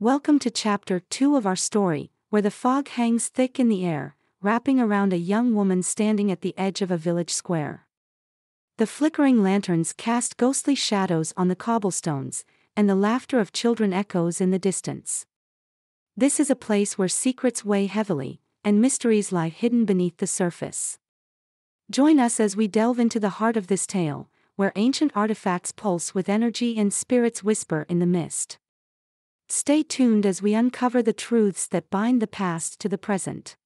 Welcome to Chapter 2 of our story, where the fog hangs thick in the air, wrapping around a young woman standing at the edge of a village square. The flickering lanterns cast ghostly shadows on the cobblestones, and the laughter of children echoes in the distance. This is a place where secrets weigh heavily, and mysteries lie hidden beneath the surface. Join us as we delve into the heart of this tale, where ancient artifacts pulse with energy and spirits whisper in the mist. Stay tuned as we uncover the truths that bind the past to the present.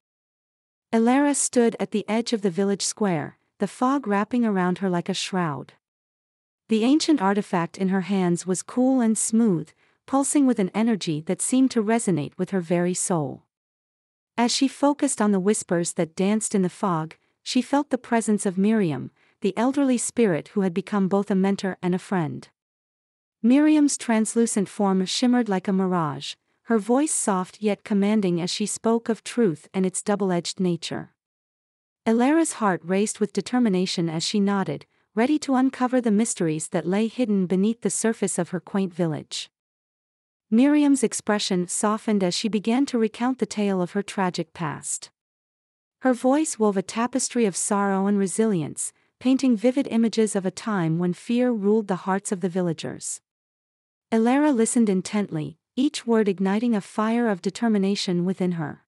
Elara stood at the edge of the village square, the fog wrapping around her like a shroud. The ancient artifact in her hands was cool and smooth, pulsing with an energy that seemed to resonate with her very soul. As she focused on the whispers that danced in the fog, she felt the presence of Miriam, the elderly spirit who had become both a mentor and a friend. Miriam's translucent form shimmered like a mirage, her voice soft yet commanding as she spoke of truth and its double-edged nature. Elara's heart raced with determination as she nodded, ready to uncover the mysteries that lay hidden beneath the surface of her quaint village. Miriam's expression softened as she began to recount the tale of her tragic past. Her voice wove a tapestry of sorrow and resilience, painting vivid images of a time when fear ruled the hearts of the villagers. Elara listened intently, each word igniting a fire of determination within her.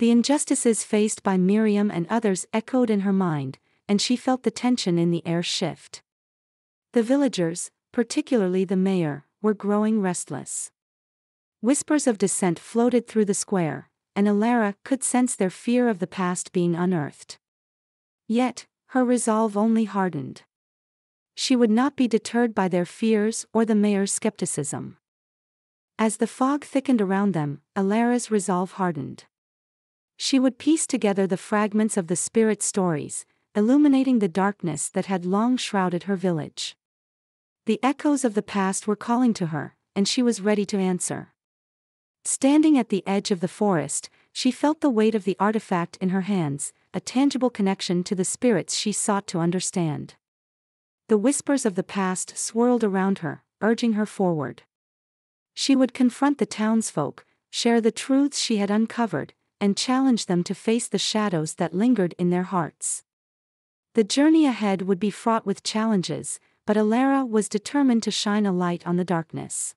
The injustices faced by Miriam and others echoed in her mind, and she felt the tension in the air shift. The villagers, particularly the mayor, were growing restless. Whispers of dissent floated through the square, and Elara could sense their fear of the past being unearthed. Yet, her resolve only hardened. She would not be deterred by their fears or the mayor's skepticism. As the fog thickened around them, Elara's resolve hardened. She would piece together the fragments of the spirit stories, illuminating the darkness that had long shrouded her village. The echoes of the past were calling to her, and she was ready to answer. Standing at the edge of the forest, she felt the weight of the artifact in her hands, a tangible connection to the spirits she sought to understand. The whispers of the past swirled around her, urging her forward. She would confront the townsfolk, share the truths she had uncovered, and challenge them to face the shadows that lingered in their hearts. The journey ahead would be fraught with challenges, but Elara was determined to shine a light on the darkness.